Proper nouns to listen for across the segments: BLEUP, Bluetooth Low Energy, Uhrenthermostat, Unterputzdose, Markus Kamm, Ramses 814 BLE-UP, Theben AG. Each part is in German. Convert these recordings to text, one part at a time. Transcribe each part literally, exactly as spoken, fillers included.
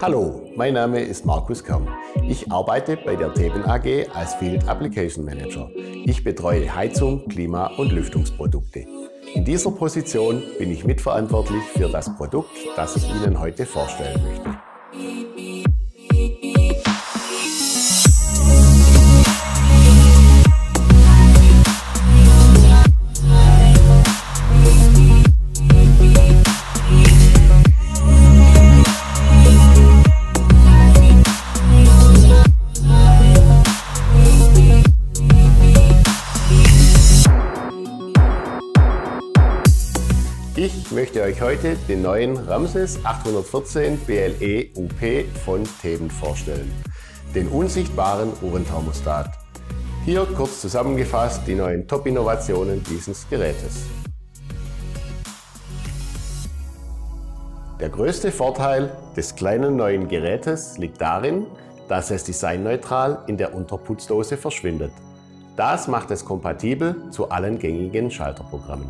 Hallo, mein Name ist Markus Kamm. Ich arbeite bei der Theben A G als Field Application Manager. Ich betreue Heizung, Klima- und Lüftungsprodukte. In dieser Position bin ich mitverantwortlich für das Produkt, das ich Ihnen heute vorstellen möchte. Ich möchte euch heute den neuen Ramses achthundertvierzehn B L E U P von Theben vorstellen, den unsichtbaren Uhrenthermostat. Hier kurz zusammengefasst die neuen Top-Innovationen dieses Gerätes. Der größte Vorteil des kleinen neuen Gerätes liegt darin, dass es designneutral in der Unterputzdose verschwindet. Das macht es kompatibel zu allen gängigen Schalterprogrammen.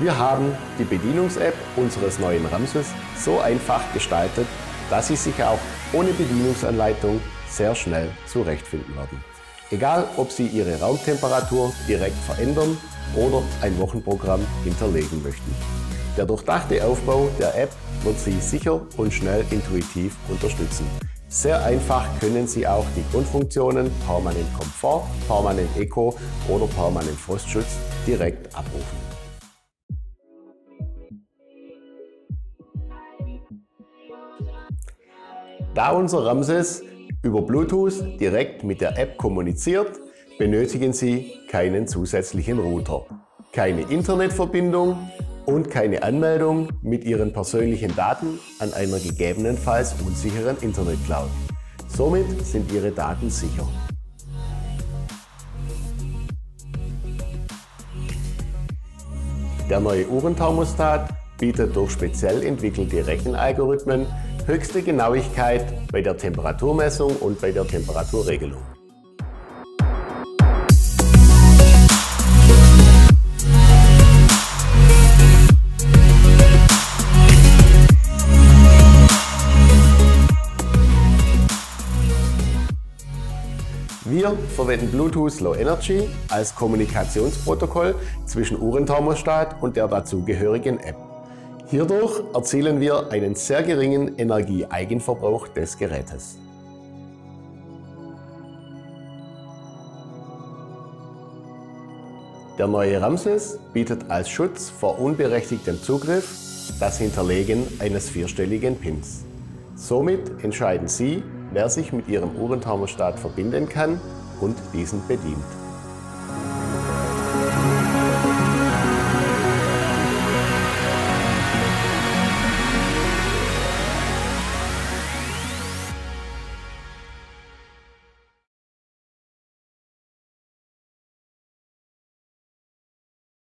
Wir haben die Bedienungs-App unseres neuen Ramses so einfach gestaltet, dass Sie sich auch ohne Bedienungsanleitung sehr schnell zurechtfinden werden. Egal, ob Sie Ihre Raumtemperatur direkt verändern oder ein Wochenprogramm hinterlegen möchten. Der durchdachte Aufbau der App wird Sie sicher und schnell intuitiv unterstützen. Sehr einfach können Sie auch die Grundfunktionen Permanent Komfort, Permanent Eco oder Permanent Frostschutz direkt abrufen. Da unser Ramses über Bluetooth direkt mit der App kommuniziert, benötigen Sie keinen zusätzlichen Router, keine Internetverbindung und keine Anmeldung mit Ihren persönlichen Daten an einer gegebenenfalls unsicheren Internetcloud. Somit sind Ihre Daten sicher. Der neue Uhrenthermostat bietet durch speziell entwickelte Rechenalgorithmen höchste Genauigkeit bei der Temperaturmessung und bei der Temperaturregelung. Wir verwenden Bluetooth Low Energy als Kommunikationsprotokoll zwischen Uhrenthermostat und der dazugehörigen App. Hierdurch erzielen wir einen sehr geringen Energieeigenverbrauch des Gerätes. Der neue Ramses bietet als Schutz vor unberechtigtem Zugriff das Hinterlegen eines vierstelligen Pins. Somit entscheiden Sie, wer sich mit Ihrem Uhrenthermostat verbinden kann und diesen bedient.